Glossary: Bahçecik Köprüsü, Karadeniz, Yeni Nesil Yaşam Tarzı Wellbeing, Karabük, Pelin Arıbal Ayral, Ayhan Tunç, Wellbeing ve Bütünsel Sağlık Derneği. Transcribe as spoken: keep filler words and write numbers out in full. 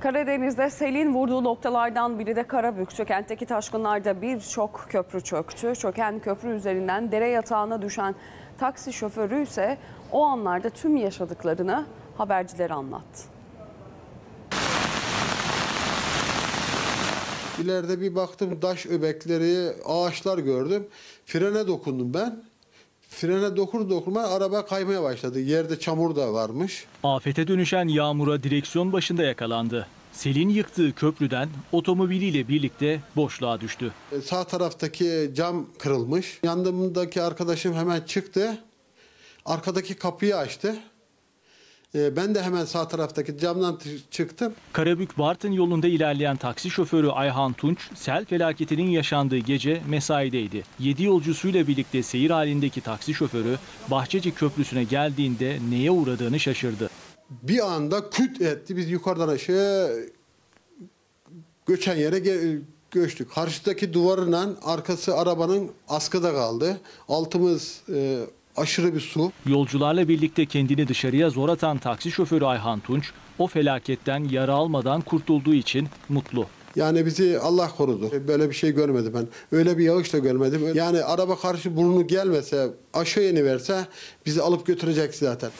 Karadeniz'de selin vurduğu noktalardan biri de Karabük. Çökentteki taşkınlarda birçok köprü çöktü. Çöken köprü üzerinden dere yatağına düşen taksi şoförü ise o anlarda tüm yaşadıklarını habercilere anlattı. İleride bir baktım, taş öbekleri, ağaçlar gördüm. Frene dokundum ben. Frene dokunur dokunmaz araba kaymaya başladı. Yerde çamur da varmış. Afete dönüşen yağmura direksiyon başında yakalandı. Selin yıktığı köprüden otomobiliyle birlikte boşluğa düştü. Sağ taraftaki cam kırılmış. Yanımdaki arkadaşım hemen çıktı. Arkadaki kapıyı açtı. Ben de hemen sağ taraftaki camdan çıktım. Karabük-Bartın yolunda ilerleyen taksi şoförü Ayhan Tunç, sel felaketinin yaşandığı gece mesaideydi. yedi yolcusuyla birlikte seyir halindeki taksi şoförü Bahçecik Köprüsü'ne geldiğinde neye uğradığını şaşırdı. Bir anda küt etti. Biz yukarıdan aşağıya göçen yere göçtük. Karşıdaki duvarıyla arkası arabanın askıda kaldı. Altımız E, aşırı bir su. Yolcularla birlikte kendini dışarıya zor atan taksi şoförü Ayhan Tunç, o felaketten yara almadan kurtulduğu için mutlu. Yani bizi Allah korudu. Böyle bir şey görmedim ben. Öyle bir yağış da görmedim. Yani araba karşı burnu gelmese, aşağı iniverse bizi alıp götürecek zaten.